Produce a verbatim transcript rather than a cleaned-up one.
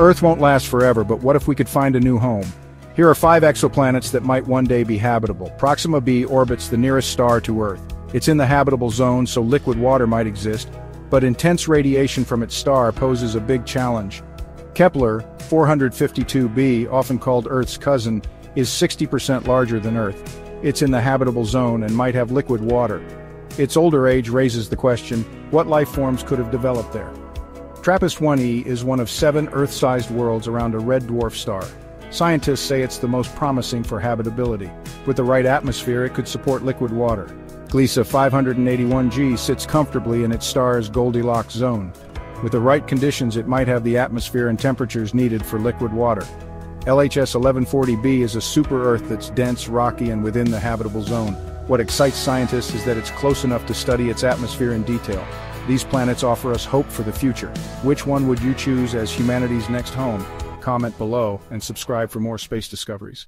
Earth won't last forever, but what if we could find a new home? Here are five exoplanets that might one day be habitable. Proxima b orbits the nearest star to Earth. It's in the habitable zone, so liquid water might exist, but intense radiation from its star poses a big challenge. Kepler four fifty-two b, often called Earth's cousin, is sixty percent larger than Earth. It's in the habitable zone and might have liquid water. Its older age raises the question, what life forms could have developed there? TRAPPIST one e is one of seven Earth-sized worlds around a red dwarf star. Scientists say it's the most promising for habitability. With the right atmosphere, it could support liquid water. Gliese five eighty-one g sits comfortably in its star's Goldilocks zone. With the right conditions, it might have the atmosphere and temperatures needed for liquid water. L H S eleven forty b is a super-Earth that's dense, rocky, and within the habitable zone. What excites scientists is that it's close enough to study its atmosphere in detail. These planets offer us hope for the future. Which one would you choose as humanity's next home? Comment below and subscribe for more space discoveries.